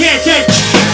can't take.